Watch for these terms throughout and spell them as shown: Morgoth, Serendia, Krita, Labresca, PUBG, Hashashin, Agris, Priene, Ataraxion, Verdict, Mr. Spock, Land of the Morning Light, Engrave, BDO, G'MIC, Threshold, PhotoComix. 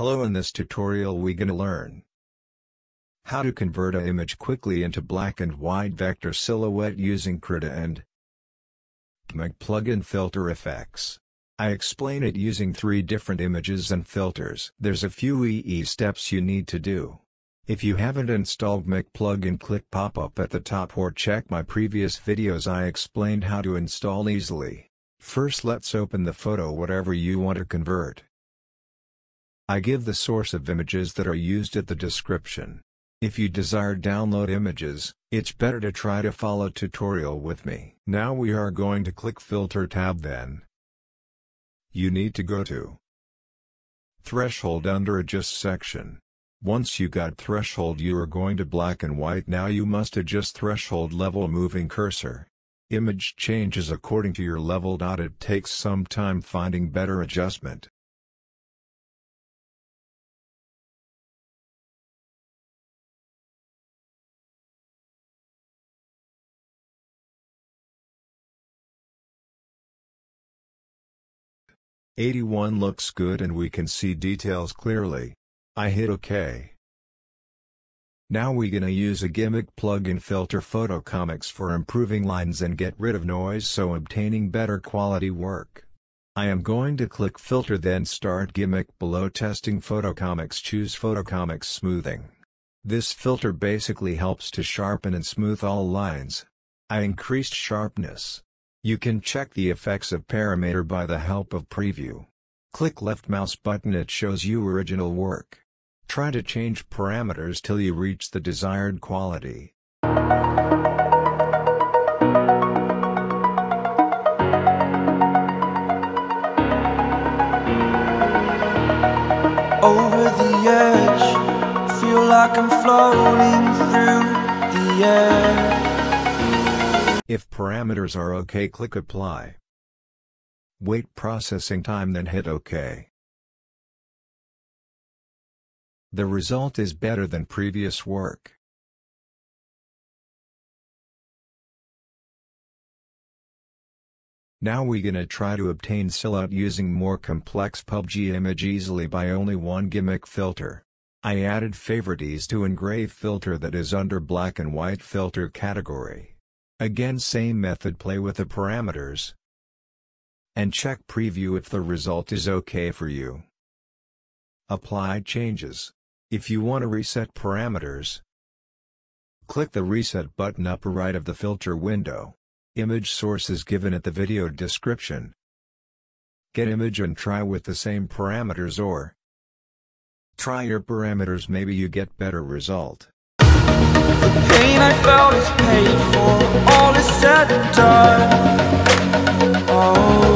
Hello, in this tutorial we gonna learn how to convert a image quickly into black and white vector silhouette using Krita and G'MIC plugin filter effects. I explain it using 3 different images and filters. There's a few EE steps you need to do. If you haven't installed G'MIC plugin, click pop up at the top or check my previous videos. I explained how to install easily. First, let's open the photo whatever you want to convert. I give the source of images that are used at the description. If you desire download images, it's better to try to follow tutorial with me. Now we are going to click filter tab, then you need to go to Threshold under Adjust section. Once you got Threshold, you are going to black and white. Now you must adjust threshold level moving cursor. Image changes according to your level. It takes some time finding better adjustment. #81 looks good and we can see details clearly. I hit OK. Now we're gonna use a G'MIC plugin filter PhotoComix for improving lines and get rid of noise, so obtaining better quality work. I am going to click filter, then start G'MIC. Below testing PhotoComix, choose PhotoComix smoothing. This filter basically helps to sharpen and smooth all lines. I increased sharpness. You can check the effects of parameter by the help of preview. Click left mouse button, it shows you original work. Try to change parameters till you reach the desired quality. Over the edge, feel like I'm floating through the air. If parameters are OK, click Apply. Wait processing time, then hit OK. The result is better than previous work. Now we're gonna try to obtain silhouette using more complex PUBG image easily by only one G'MIC filter. I added favorites to Engrave filter that is under black and white filter category. Again, same method, play with the parameters and check preview if the result is OK for you. Apply changes. If you want to reset parameters, click the reset button upper right of the filter window. Image source is given at the video description. Get image and try with the same parameters, or try your parameters, maybe you get better result. The pain I felt is paid for, all is said and done. Oh,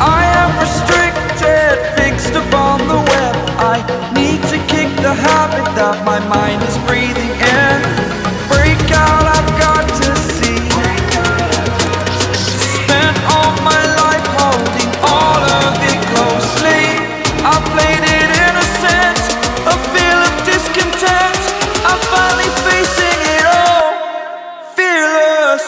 I am restricted, fixed upon the web. I need to kick the habit that my mind is breathing in. Break out, I've got to see. Spent all my life holding all of it closely. I played it innocent, a feel of discontent. I'm finally facing it all, fearless.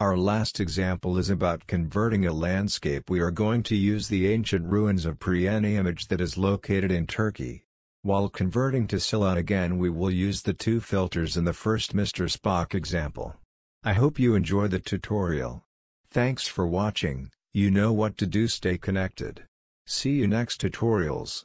Our last example is about converting a landscape. We are going to use the ancient ruins of Priene image that is located in Turkey. While converting to silhouette again, we will use the 2 filters in the first Mr. Spock example. I hope you enjoy the tutorial. Thanks for watching. You know what to do, stay connected. See you next tutorials.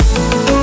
slow.